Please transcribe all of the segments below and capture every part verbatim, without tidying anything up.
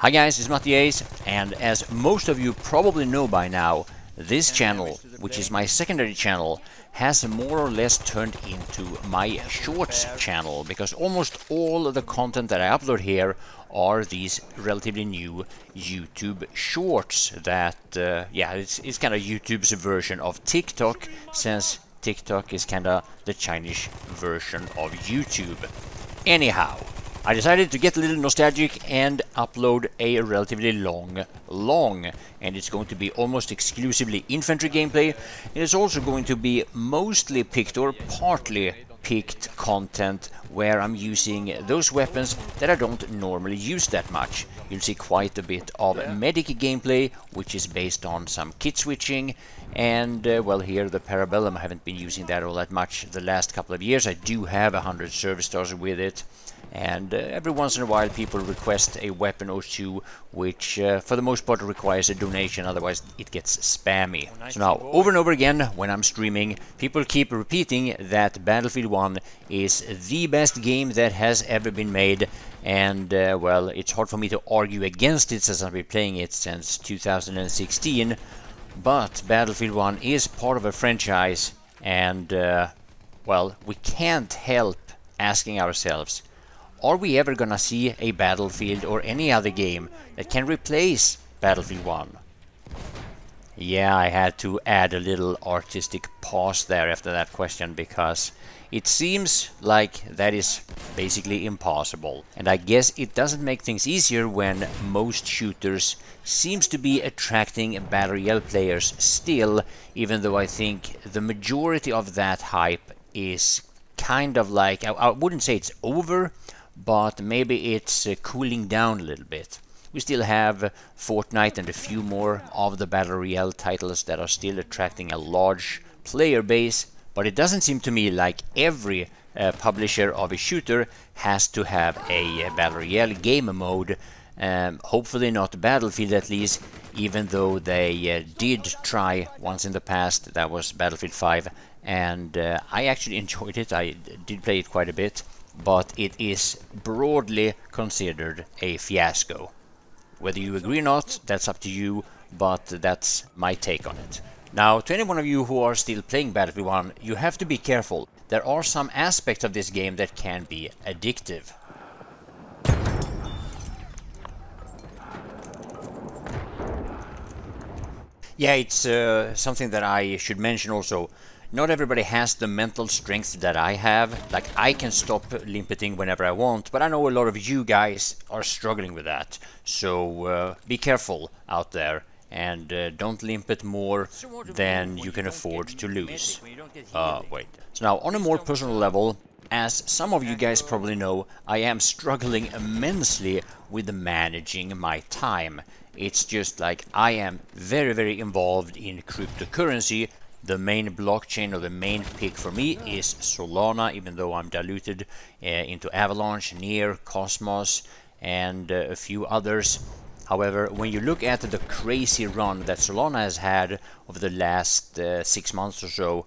Hi guys, it's Mathias, and as most of you probably know by now, this channel, which is my secondary channel, has more or less turned into my shorts channel, because almost all of the content that I upload here are these relatively new YouTube shorts that, uh, yeah, it's, it's kind of YouTube's version of TikTok, since TikTok is kind of the Chinese version of YouTube. Anyhow, I decided to get a little nostalgic and upload a relatively long, long, and it's going to be almost exclusively infantry gameplay. It is also going to be mostly picked or partly picked content where I'm using those weapons that I don't normally use that much. You'll see quite a bit of medic gameplay, which is based on some kit switching, and uh, well, here the Parabellum, I haven't been using that all that much the last couple of years. I do have one hundred service stars with it. And uh, every once in a while people request a weapon or two, which uh, for the most part requires a donation, otherwise it gets spammy. Oh, nice. So now, over and over again, when I'm streaming, people keep repeating that Battlefield one is the best game that has ever been made. And, uh, well, it's hard for me to argue against it since I've been playing it since two thousand sixteen. But Battlefield one is part of a franchise, and, uh, well, we can't help asking ourselves, are we ever gonna see a Battlefield or any other game that can replace Battlefield one? Yeah, I had to add a little artistic pause there after that question, because it seems like that is basically impossible. And I guess it doesn't make things easier when most shooters seems to be attracting battle royale players still, even though I think the majority of that hype is kind of like, I, I wouldn't say it's over, but maybe it's uh, cooling down a little bit. We still have Fortnite and a few more of the Battle Royale titles that are still attracting a large player base, but it doesn't seem to me like every uh, publisher of a shooter has to have a Battle Royale game mode, um, hopefully not Battlefield at least, even though they uh, did try once in the past. That was Battlefield five, and uh, I actually enjoyed it. I did play it quite a bit. But it is broadly considered a fiasco. Whether you agree or not, that's up to you, but that's my take on it. Now, to any one of you who are still playing Battlefield one, you have to be careful. There are some aspects of this game that can be addictive. Yeah, it's uh, something that I should mention also. Not everybody has the mental strength that I have. Like, I can stop limpeting whenever I want, but I know a lot of you guys are struggling with that. So uh, be careful out there, and uh, don't limpet more than you can afford to lose. Uh, wait. So now, on a more personal level, as some of you guys probably know, I am struggling immensely with managing my time. It's just like, I am very, very involved in cryptocurrency. The main blockchain, or the main pick for me, is Solana, even though I'm diluted uh, into Avalanche, near Cosmos, and uh, a few others. However, when you look at the crazy run that Solana has had over the last uh, six months or so,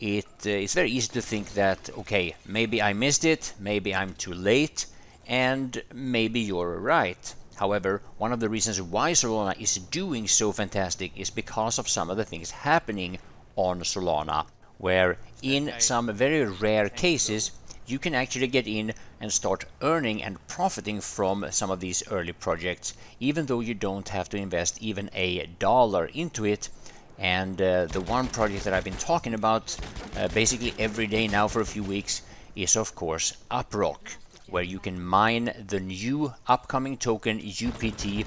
it, uh, it's very easy to think that, okay, maybe I missed it, maybe I'm too late, and maybe you're right. However, one of the reasons why Solana is doing so fantastic is because of some of the things happening on Solana, where in some very rare cases you can actually get in and start earning and profiting from some of these early projects, even though you don't have to invest even a dollar into it. And uh, the one project that I've been talking about uh, basically every day now for a few weeks is, of course, UpRock, where you can mine the new upcoming token U P T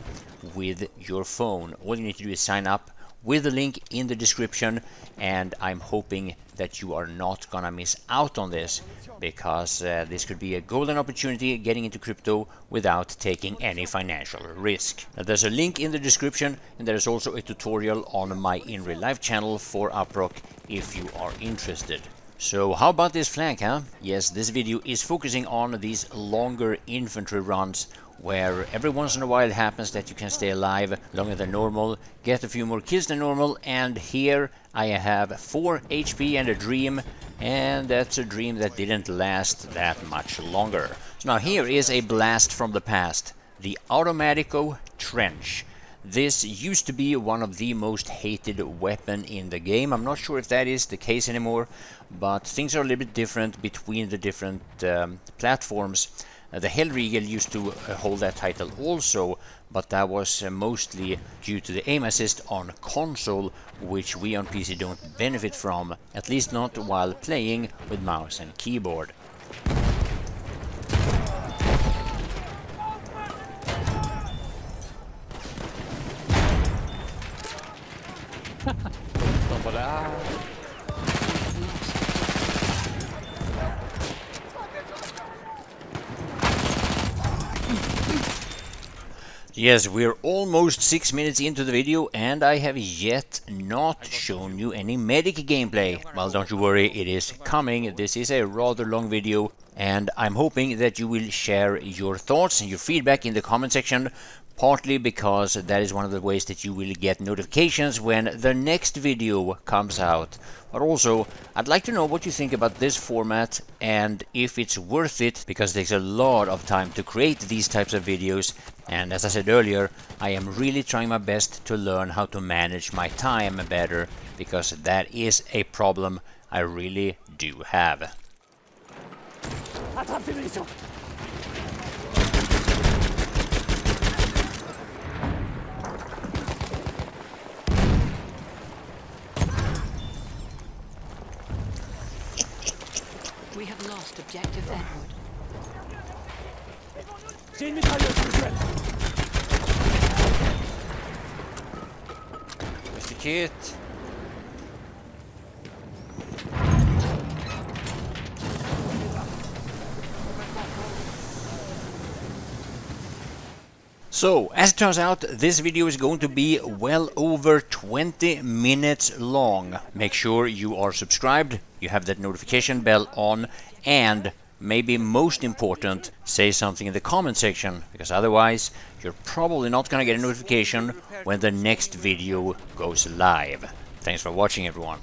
with your phone. All you need to do is sign up with the link in the description, and I'm hoping that you are not gonna miss out on this, because uh, this could be a golden opportunity getting into crypto without taking any financial risk. Now, there's a link in the description, and there's also a tutorial on my In Real Life channel for UpRock if you are interested. So how about this flank, huh? Yes, this video is focusing on these longer infantry runs, where every once in a while it happens that you can stay alive longer than normal, get a few more kills than normal, and here I have four H P and a dream, and that's a dream that didn't last that much longer. So now, here is a blast from the past. the Automatico Trench. This used to be one of the most hated weapons in the game. I'm not sure if that is the case anymore, but things are a little bit different between the different um, platforms. Uh, the Hellriegel used to uh, hold that title also, but that was uh, mostly due to the aim assist on console, which we on P C don't benefit from, at least not while playing with mouse and keyboard. Yes, we're almost six minutes into the video and I have yet not shown you any medic gameplay. Well, don't you worry, it is coming. This is a rather long video and I'm hoping that you will share your thoughts and your feedback in the comment section, partly because that is one of the ways that you will get notifications when the next video comes out. But also, I'd like to know what you think about this format and if it's worth it, because it takes a lot of time to create these types of videos. And as I said earlier, I am really trying my best to learn how to manage my time better, because that is a problem I really do have. We have lost objective Edward. Where's the kid? So, as it turns out, this video is going to be well over twenty minutes long. Make sure you are subscribed, you have that notification bell on, and maybe most important, say something in the comment section, because otherwise you're probably not gonna get a notification when the next video goes live. Thanks for watching, everyone.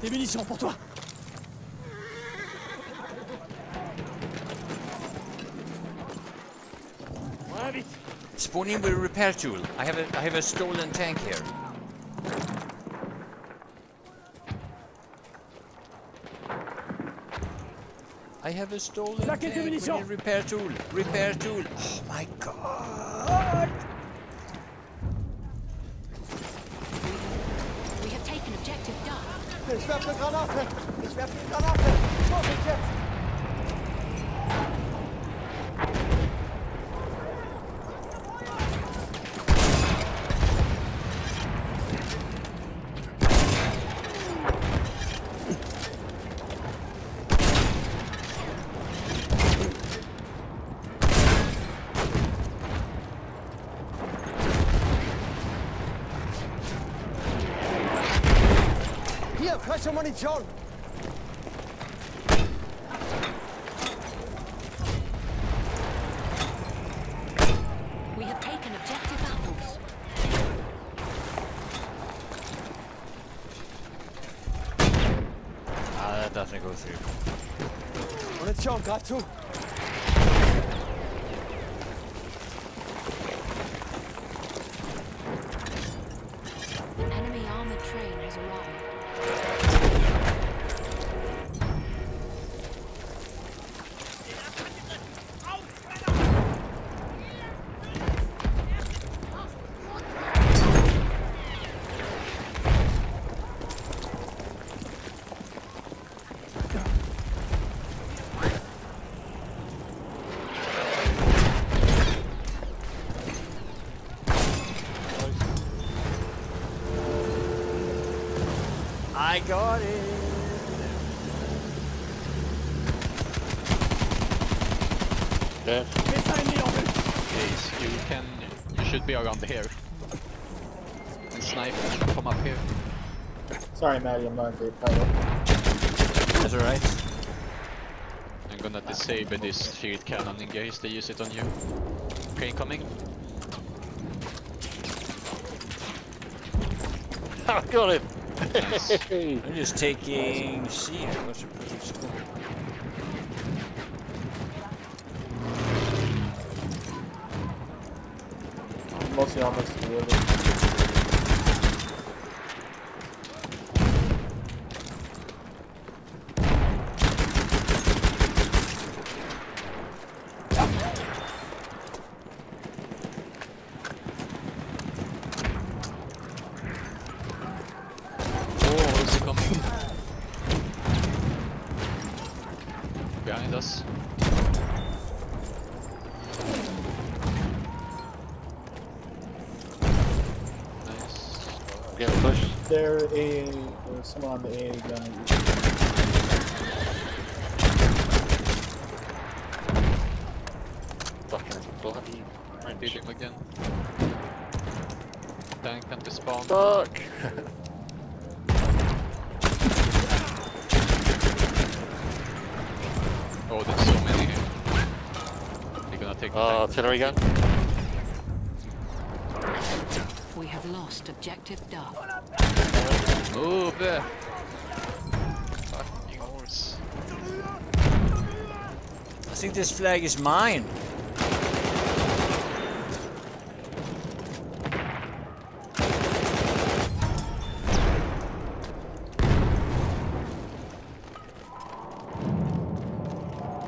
Des munitions pour toi. Spawning with a repair tool. I have a I have a stolen tank here. I have a stolen tank with a repair tool. Repair tool. Oh my god. We have taken objective Duff. Ich werfe eine Granate! Ich werfe eine Granate! Los jetzt! Hier, frische Munition! Doesn't go through. Let's jump, got to. The enemy armored train has arrived. I got it! Dead. Please, you can... You should be around here. And sniper should come up here. Sorry Maddie, I'm not a great pilot. That's alright. gonna disable this shield cannon in case they use it on you. Crane coming. I got him! Nice. I'm just taking C. That's a pretty score. I'm mostly almost to the other. There a or someone on the A gun. Fucking bloody I'm dealing again. Tank them to spawn. Fuck! Oh, there's so many here. They're gonna take the uh, artillery gun. We have lost objective Duff. Move there! Fucking horse. I think this flag is mine.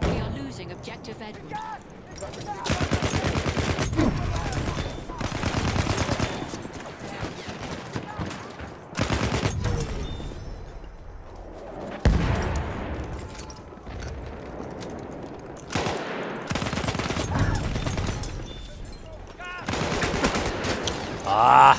We are losing objective Edward. Ah!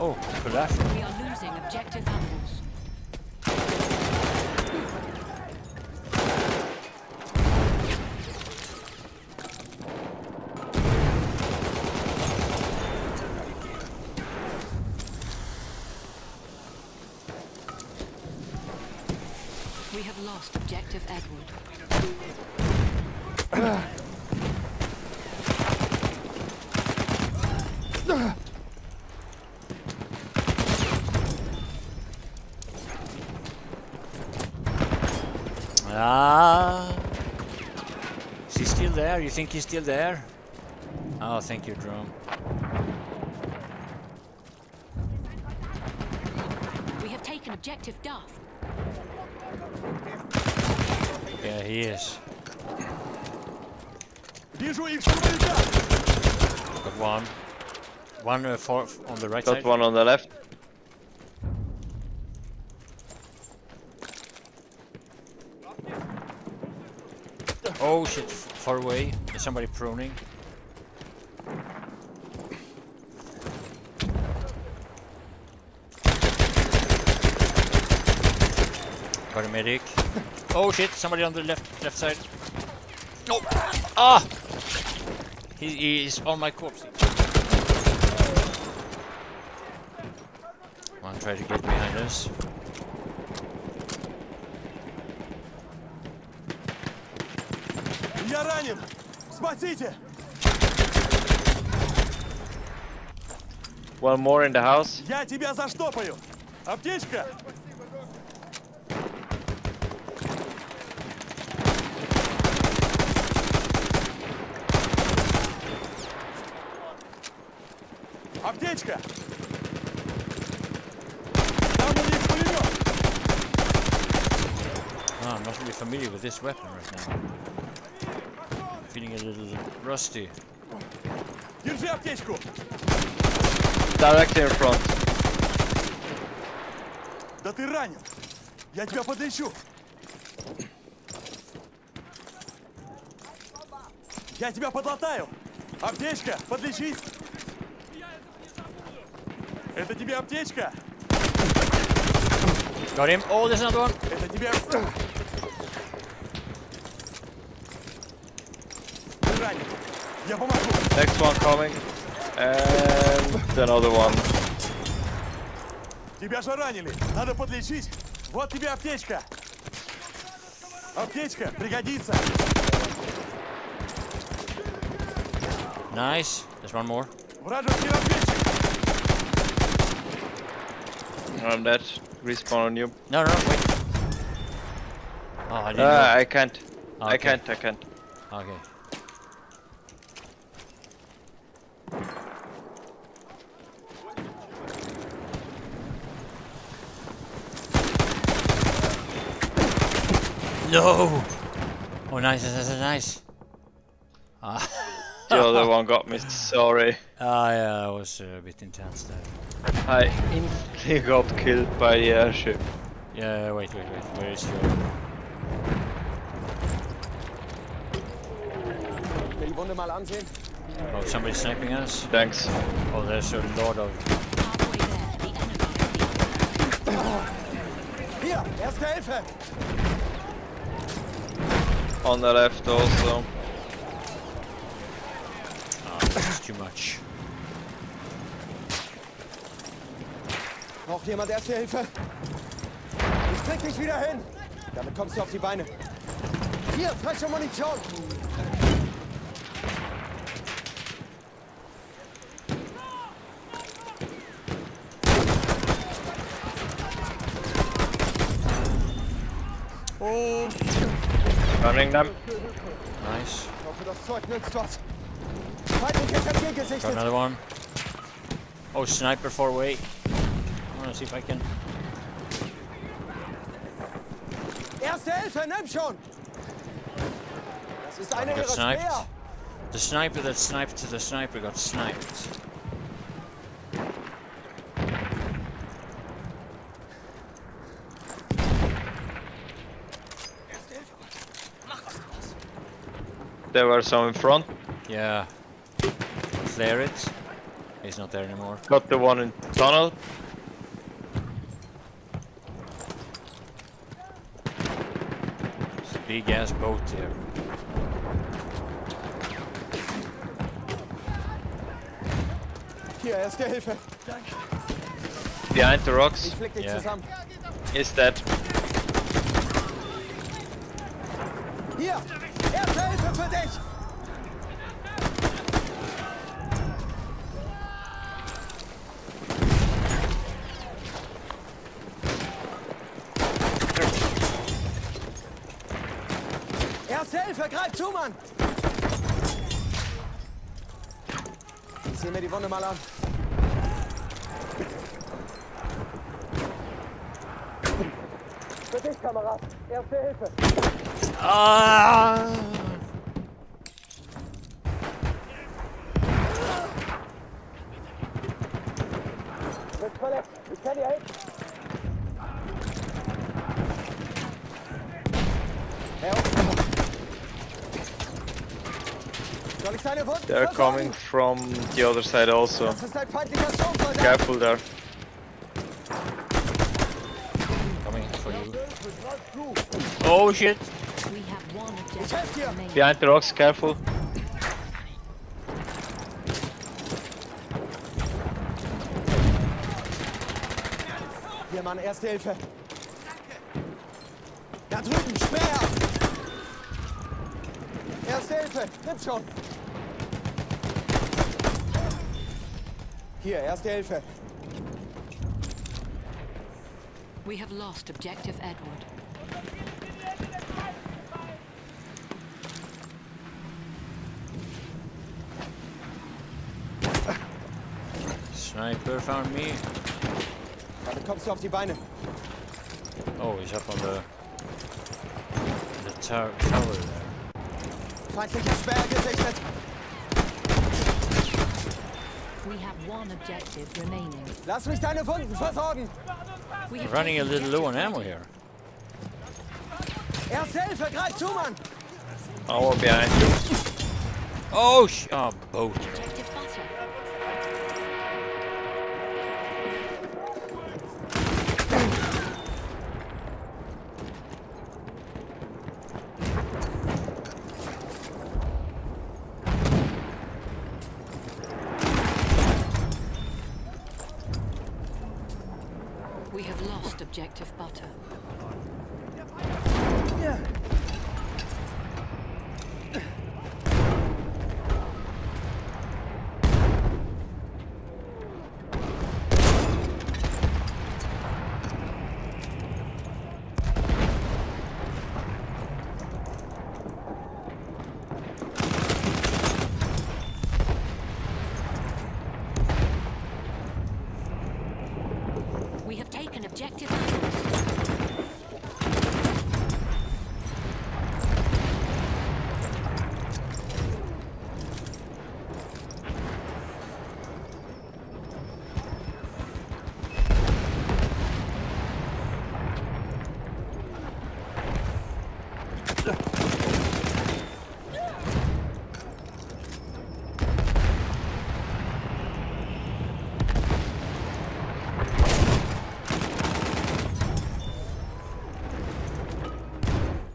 Oh, collateral. We are losing objective Humbles. We have lost objective Edward. Ah, is he still there? You think he's still there? Oh, thank you, drone. We have taken objective Duff. Yeah, he is. Got one. One uh, four on the right Got side. Got one on the left. Oh shit, far away. Is somebody pruning? Paramedic. Oh shit, somebody on the left left side. No! Ah! He, he is on my corpse. One tried to get behind us. Я ранен! Спасите! One more in the house. Я тебя заштопаю! Аптечка! Аптечка! Там у них пулемет! Ah, I'm not really familiar with this weapon right now. Feeling a little rusty. Directly in front. Да ты ранен. Я тебя подлечу. Я тебя подлатаю! Аптечка, подлечись! Это тебе аптечка! Got him. Oh, there's another one. Это тебе аптечка! Я помогу! Next one coming. And another one. Тебя же ранили! Надо подлечить! Вот тебе аптечка! Аптечка пригодится! Nice. There's one more. I'm dead. Respawn on you. No, no, wait. Oh, I didn't. Uh, I can't. Oh, okay. I can't. I can't. Okay. No. Oh, nice, nice, nice. Ah. The other one got me, sorry. Ah, yeah, that was a bit intense there. I instantly got killed by the airship. Yeah, wait, wait, wait, where is your... Oh, somebody's sniping us? Thanks. Oh, there's a lot of... Here, erste Hilfe! On the left also. Too much. Noch jemand erste Hilfe? Ich krieg dich wieder hin. Damit kommst du auf die Beine. Hier, frische Munition. Oh. Running them. Nice. Ich hoffe, das Zeug nützt was. Got another one. Oh, sniper four way. I want to see if I can. Erste Hilfe, nimm schon. Das ist einer ihrer Speer. The sniper that sniped to the sniper got sniped. There were some in front. Yeah. Clear it. He's not there anymore. Got the one in tunnel. It's a big ass boat here. Here, erste Hilfe. Behind the rocks. Yeah. Is that? Here, erste Hilfe für dich. Greif zu, Mann! Ich sehe mir die Wunde mal an. Für dich, Kamerad! Erste Hilfe! Ah. Du bist verletzt! Ich kann dir helfen! They're coming from the other side also. Careful there. Coming for you. Oh shit! Behind the rocks, careful. Hier Mann, erste Hilfe. Da drüben, Speer! Erste Hilfe, nimm schon! Here, erste Hilfe. We have lost objective Edward. Sniper found me. Damit kommst du auf die Beine. Oh, he's up on the, the tower there. Feindliches Speer gesichtet. We have one objective remaining. Lass mich deine Wunden versorgen. We're running a little low on ammo here. Erste Hilfe, greif zu, Mann! Our behind you. Oh, sh oh, boat. We have lost objective butter. Yeah. Objective.